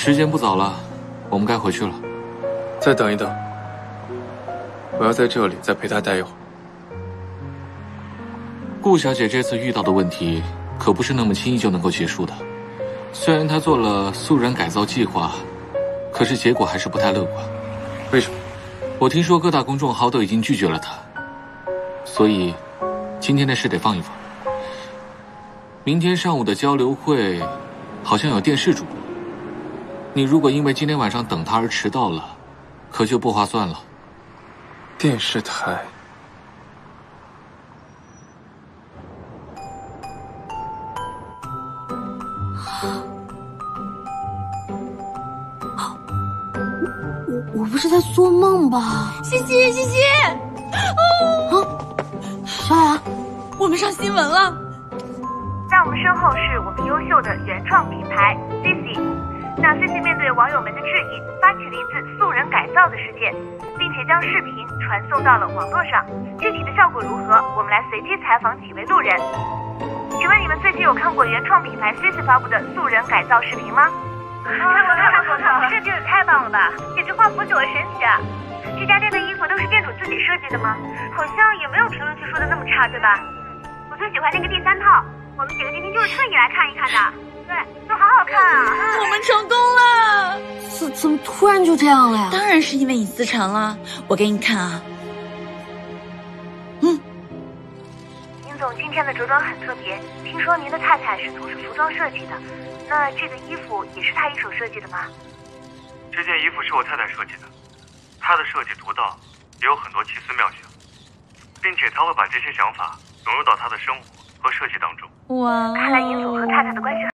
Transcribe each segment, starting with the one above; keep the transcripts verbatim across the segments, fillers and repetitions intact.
时间不早了，我们该回去了。再等一等，我要在这里再陪她待一会儿。顾小姐这次遇到的问题可不是那么轻易就能够结束的。虽然她做了素人改造计划，可是结果还是不太乐观。为什么？我听说各大公众号都已经拒绝了她，所以今天的事得放一放。明天上午的交流会好像有电视主播。 你如果因为今天晚上等他而迟到了，可就不划算了。电视台，我我不是在做梦吧？兮兮兮兮，哦，小雅，我们上新闻了。在我们身后是我们优秀的原创品牌 兮兮。 那C C面对网友们的质疑，发起了一次素人改造的事件，并且将视频传送到了网络上。具体的效果如何，我们来随机采访几位路人。请问你们最近有看过原创品牌 C C 发布的素人改造视频吗？看过看过看过，这真是太棒了吧！简直化腐朽为神奇啊！这家店的衣服都是店主自己设计的吗？好像也没有评论区说的那么差，对吧？我最喜欢那个第三套，我们几个今天就是特意来看一看的。 对，都好好看啊！我们成功了！怎怎么突然就这样了呀？当然是因为你自残了。我给你看啊。嗯，宁总今天的着装很特别，听说您的太太是从事服装设计的，那这个衣服也是她一手设计的吗？这件衣服是我太太设计的，她的设计独到，也有很多奇思妙想，并且她会把这些想法融入到她的生活和设计当中。哇！看来宁总和太太的关系很。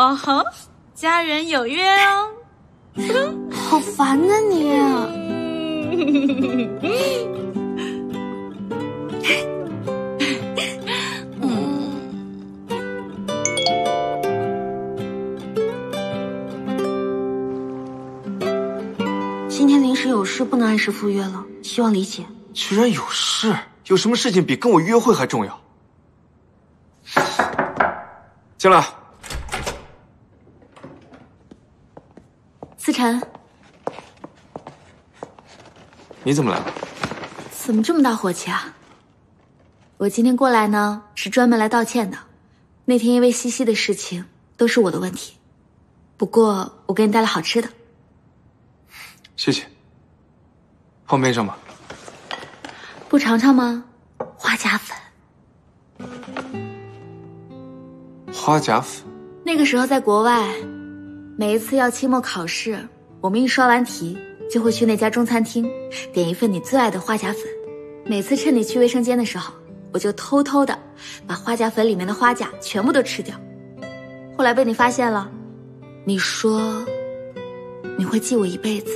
哦吼， uh huh, 家人有约哦。好烦啊你！今天临时有事不能按时赴约了，希望理解。居然有事？有什么事情比跟我约会还重要？进来。 思辰，你怎么来了？怎么这么大火气啊？我今天过来呢，是专门来道歉的。那天因为兮兮的事情，都是我的问题。不过我给你带了好吃的，谢谢。方便上吗？不尝尝吗？花甲粉。花甲粉。那个时候在国外，每一次要期末考试，我们一刷完题。 就会去那家中餐厅点一份你最爱的花甲粉。每次趁你去卫生间的时候，我就偷偷的把花甲粉里面的花甲全部都吃掉。后来被你发现了，你说你会记我一辈子。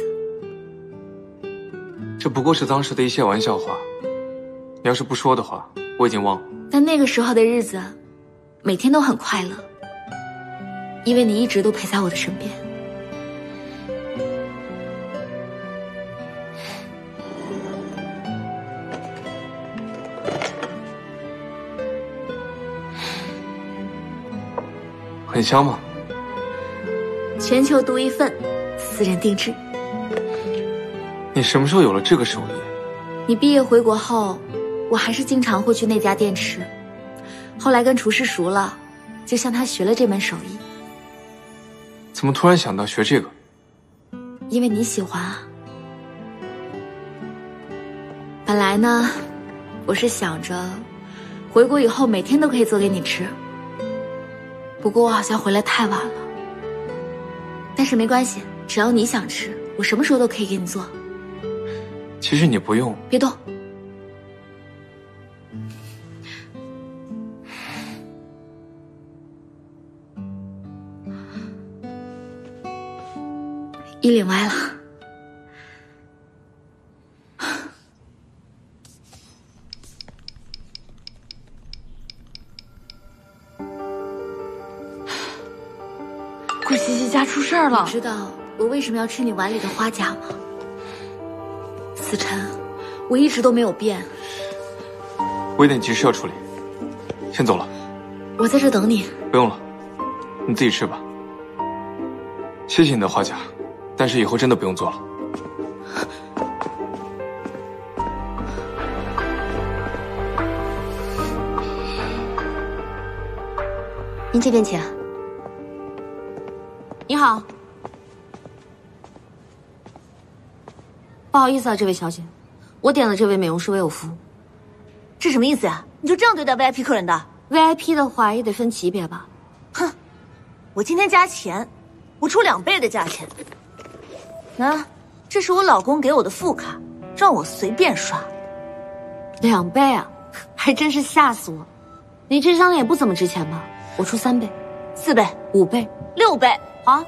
这不过是当时的一些玩笑话，你要是不说的话，我已经忘了。但那个时候的日子，每天都很快乐，因为你一直都陪在我的身边。 很香吗？全球独一份，私人定制。你什么时候有了这个手艺？你毕业回国后，我还是经常会去那家店吃。后来跟厨师熟了，就向他学了这门手艺。怎么突然想到学这个？因为你喜欢啊。本来呢，我是想着回国以后每天都可以做给你吃。 不过我好像回来太晚了，但是没关系，只要你想吃，我什么时候都可以给你做。其实你不用。别动。衣领歪了。兮兮家出事儿了，你知道我为什么要吃你碗里的花甲吗？思辰，我一直都没有变。我有点急事要处理，先走了。我在这等你。不用了，你自己吃吧。谢谢你的花甲，但是以后真的不用做了。您这边请。 你好，不好意思啊，这位小姐，我点的这位美容师为我服务，这什么意思呀、啊？你就这样对待 V I P 客人的 ？V I P 的话也得分级别吧？哼，我今天加钱，我出两倍的价钱。啊，这是我老公给我的副卡，让我随便刷。两倍啊，还真是吓死我！你这张脸不怎么值钱吧？我出三倍、四倍、五倍、六倍。 啊，